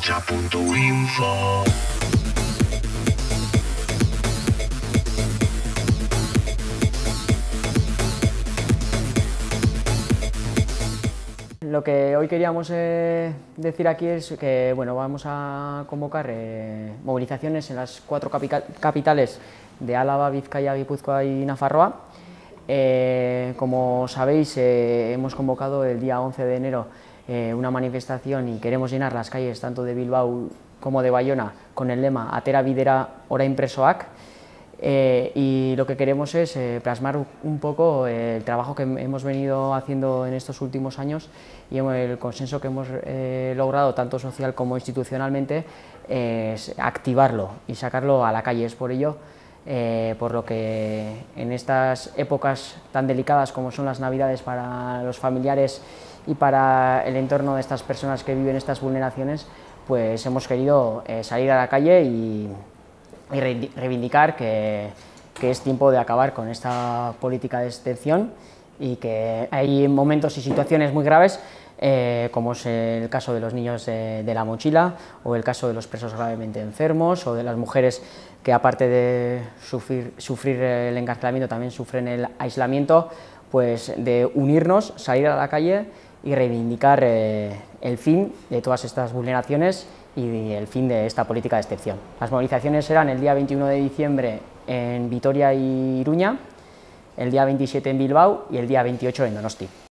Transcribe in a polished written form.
Kotxa.info. Lo que hoy queríamos decir aquí es que bueno, vamos a convocar movilizaciones en las 4 capitales de Álava, Vizcaya, Gipuzkoa y Nafarroa. Como sabéis, hemos convocado el día 11 de enero una manifestación y queremos llenar las calles tanto de Bilbao como de Bayona con el lema Atera bidera ora inpresoak. Y lo que queremos es plasmar un poco el trabajo que hemos venido haciendo en estos últimos años y el consenso que hemos logrado tanto social como institucionalmente, es activarlo y sacarlo a la calle. Es por ello por lo que en estas épocas tan delicadas como son las Navidades para los familiares y para el entorno de estas personas que viven estas vulneraciones, pues hemos querido salir a la calle y reivindicar que es tiempo de acabar con esta política de excepción y que hay momentos y situaciones muy graves, como es el caso de los niños de la mochila, o el caso de los presos gravemente enfermos, o de las mujeres que aparte de sufrir el encarcelamiento también sufren el aislamiento, pues de unirnos, salir a la calle y reivindicar el fin de todas estas vulneraciones y el fin de esta política de excepción. Las movilizaciones serán el día 21 de diciembre en Vitoria y Iruña, el día 27 en Bilbao y el día 28 en Donosti.